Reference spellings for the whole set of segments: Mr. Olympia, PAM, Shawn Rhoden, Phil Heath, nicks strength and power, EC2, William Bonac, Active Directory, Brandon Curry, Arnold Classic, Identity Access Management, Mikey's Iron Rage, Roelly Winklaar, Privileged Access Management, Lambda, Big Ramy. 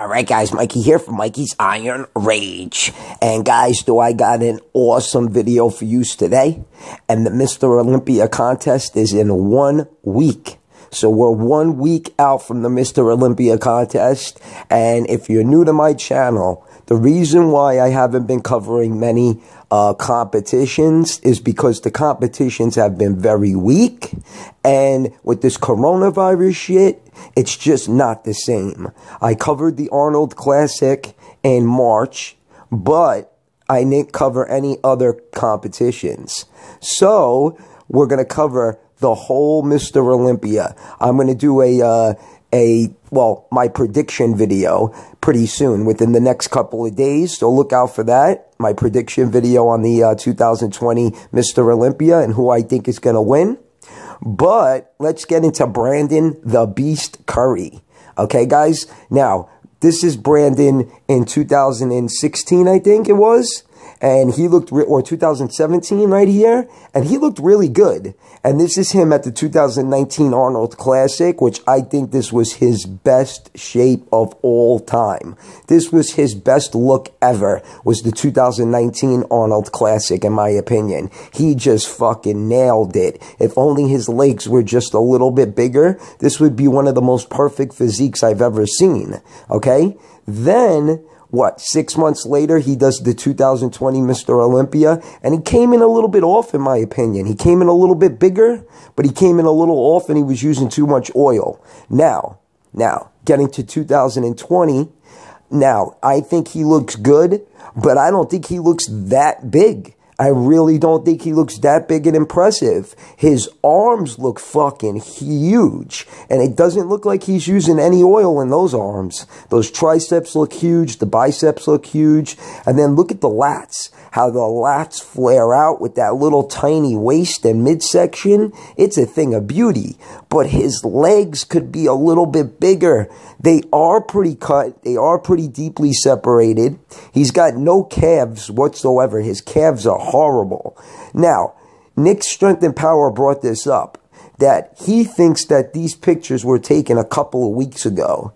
Alright guys, Mikey here from Mikey's Iron Rage. And guys, I got an awesome video for you today. And the Mr. Olympia contest is in 1 week. So we're 1 week out from the Mr. Olympia contest. And if you're new to my channel, the reason why I haven't been covering many competitions is because the competitions have been very weak. And with this coronavirus shit, it's just not the same. I covered the Arnold Classic in March, but I didn't cover any other competitions. So we're going to cover the whole Mr. Olympia. I'm going to do my prediction video pretty soon, within the next couple of days, so look out for that. My prediction video on the 2020 Mr. Olympia and who I think is going to win. But let's get into Brandon the Beast Curry. Okay, guys? Now, this is Brandon in 2016, I think it was. And he looked, or 2017 right here, and he looked really good. And this is him at the 2019 Arnold Classic, which I think this was his best shape of all time. This was his best look ever, was the 2019 Arnold Classic, in my opinion. He just fucking nailed it. If only his legs were just a little bit bigger, this would be one of the most perfect physiques I've ever seen, okay? Then, what, 6 months later, he does the 2020 Mr. Olympia, and he came in a little bit off, in my opinion. He came in a little bit bigger, but he came in a little off, and he was using too much oil. Now, getting to 2020, now, I think he looks good, but I don't think he looks that big. I really don't think he looks that big and impressive. His arms look fucking huge. And it doesn't look like he's using any oil in those arms. Those triceps look huge. The biceps look huge. And then look at the lats. How the lats flare out with that little tiny waist and midsection. It's a thing of beauty. But his legs could be a little bit bigger. They are pretty cut. They are pretty deeply separated. He's got no calves whatsoever. His calves are horrible. Now, Nick Strength and Power brought this up, that he thinks that these pictures were taken a couple of weeks ago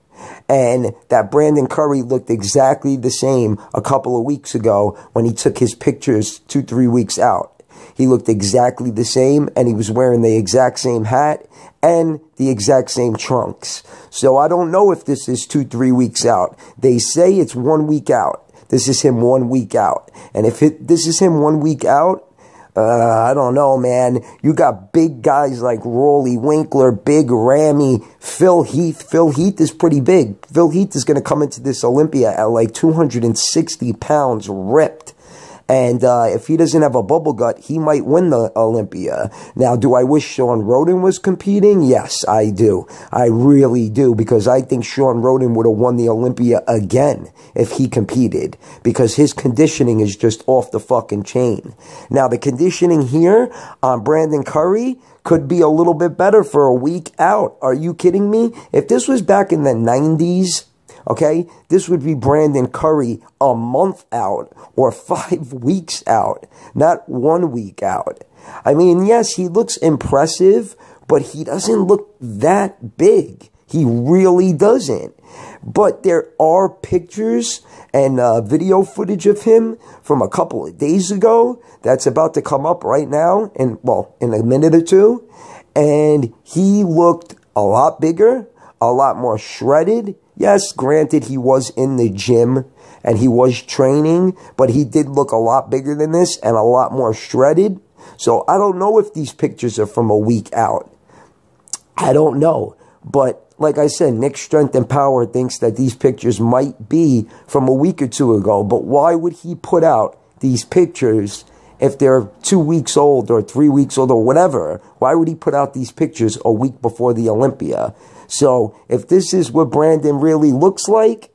and that Brandon Curry looked exactly the same a couple of weeks ago when he took his pictures 2-3 weeks out. He looked exactly the same, and he was wearing the exact same hat and the exact same trunks. So I don't know if this is 2-3 weeks out. They say it's 1 week out. This is him 1 week out. And if this is him 1 week out, I don't know, man. You got big guys like Roelly Winklaar, Big Ramy, Phil Heath. Phil Heath is pretty big. Phil Heath is going to come into this Olympia at like 260 pounds ripped. And if he doesn't have a bubble gut, he might win the Olympia. Now, do I wish Shawn Rhoden was competing? Yes, I do. I really do, because I think Shawn Rhoden would have won the Olympia again if he competed, because his conditioning is just off the fucking chain. Now, the conditioning here on Brandon Curry could be a little bit better for a week out. Are you kidding me? If this was back in the 90s, okay, this would be Brandon Curry a month out or 5 weeks out, not 1 week out. I mean, yes, he looks impressive, but he doesn't look that big. He really doesn't. But there are pictures and video footage of him from a couple of days ago that's about to come up right now, and well, in a minute or two. And he looked a lot bigger, a lot more shredded. Yes, granted, he was in the gym and he was training, but he did look a lot bigger than this and a lot more shredded. So I don't know if these pictures are from a week out. I don't know. But like I said, Nick Strength and Power thinks that these pictures might be from a week or two ago. But why would he put out these pictures if they're 2 weeks old or 3 weeks old or whatever? Why would he put out these pictures a week before the Olympia? So if this is what Brandon really looks like,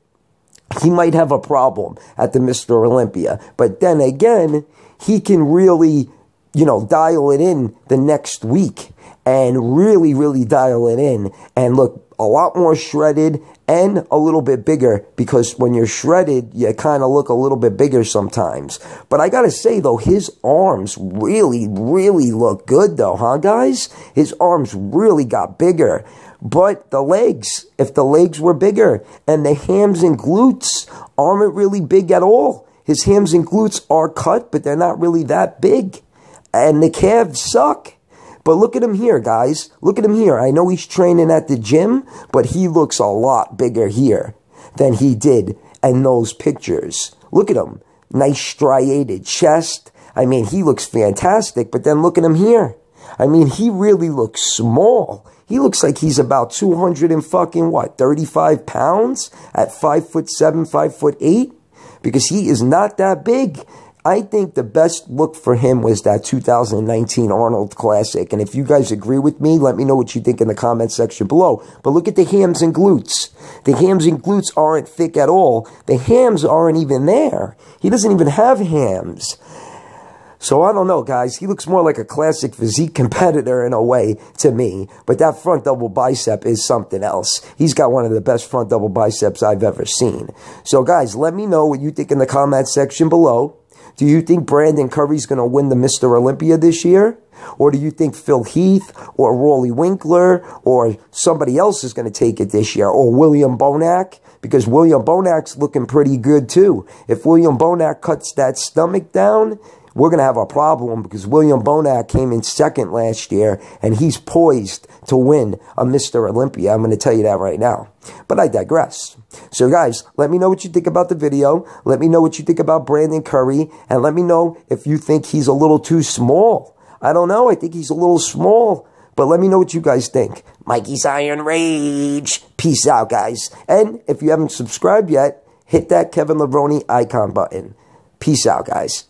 he might have a problem at the Mr. Olympia. But then again, he can really, you know, dial it in the next week and really, really dial it in and look a lot more shredded and a little bit bigger, because when you're shredded, you kind of look a little bit bigger sometimes. But I got to say, though, his arms really, really look good, though, huh, guys? His arms really got bigger. But the legs, if the legs were bigger, and the hams and glutes aren't really big at all. His hams and glutes are cut, but they're not really that big. And the calves suck. But look at him here, guys. Look at him here. I know he's training at the gym, but he looks a lot bigger here than he did in those pictures. Look at him. Nice striated chest. I mean, he looks fantastic, but then look at him here. I mean, he really looks small. He looks like he's about 235 pounds at 5'7", 5'8", because he is not that big. I think the best look for him was that 2019 Arnold Classic. And if you guys agree with me, let me know what you think in the comment section below. But look at the hams and glutes. The hams and glutes aren't thick at all. The hams aren't even there. He doesn't even have hams. So I don't know, guys. He looks more like a classic physique competitor in a way to me. But that front double bicep is something else. He's got one of the best front double biceps I've ever seen. So, guys, let me know what you think in the comment section below. Do you think Brandon Curry's going to win the Mr. Olympia this year? Or do you think Phil Heath or Roelly Winklaar or somebody else is going to take it this year? Or William Bonac? Because William Bonac's looking pretty good, too. If William Bonac cuts that stomach down, we're going to have a problem, because William Bonac came in second last year, and he's poised to win a Mr. Olympia. I'm going to tell you that right now. But I digress. So, guys, let me know what you think about the video. Let me know what you think about Brandon Curry, and let me know if you think he's a little too small. I don't know. I think he's a little small, but let me know what you guys think. Mikey's Iron Rage. Peace out, guys. And if you haven't subscribed yet, hit that Kevin Lavroni icon button. Peace out, guys.